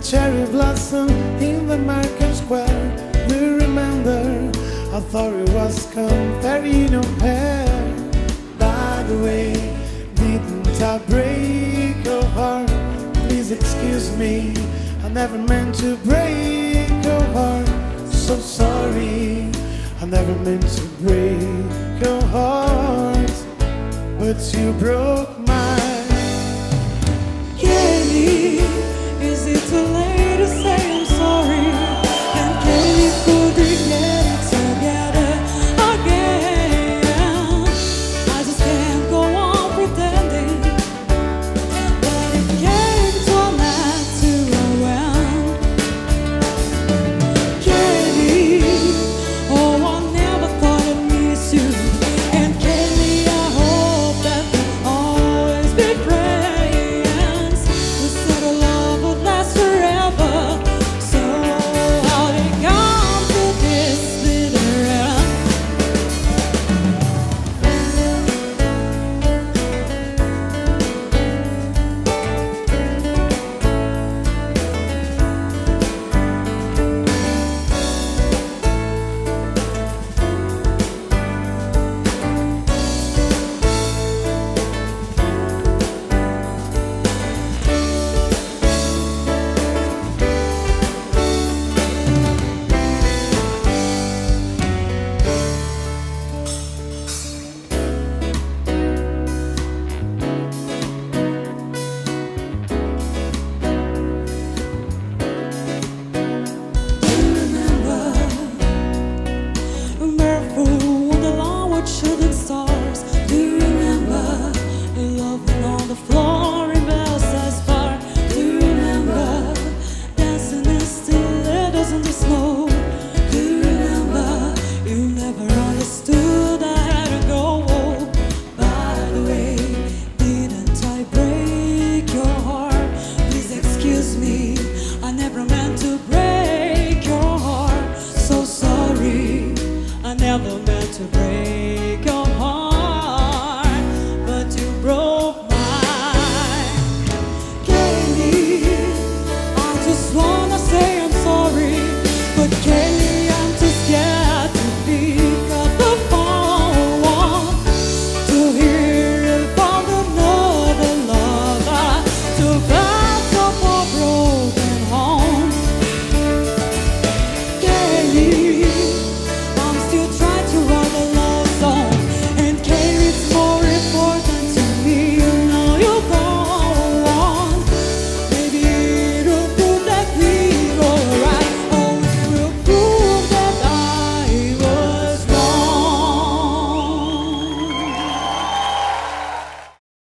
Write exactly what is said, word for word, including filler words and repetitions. the cherry blossom in the market square. We remember, I thought it was comparing on pair. By the way, didn't I break your heart? Please excuse me, I never meant to break your heart. So sorry, I never meant to break your heart, but you broke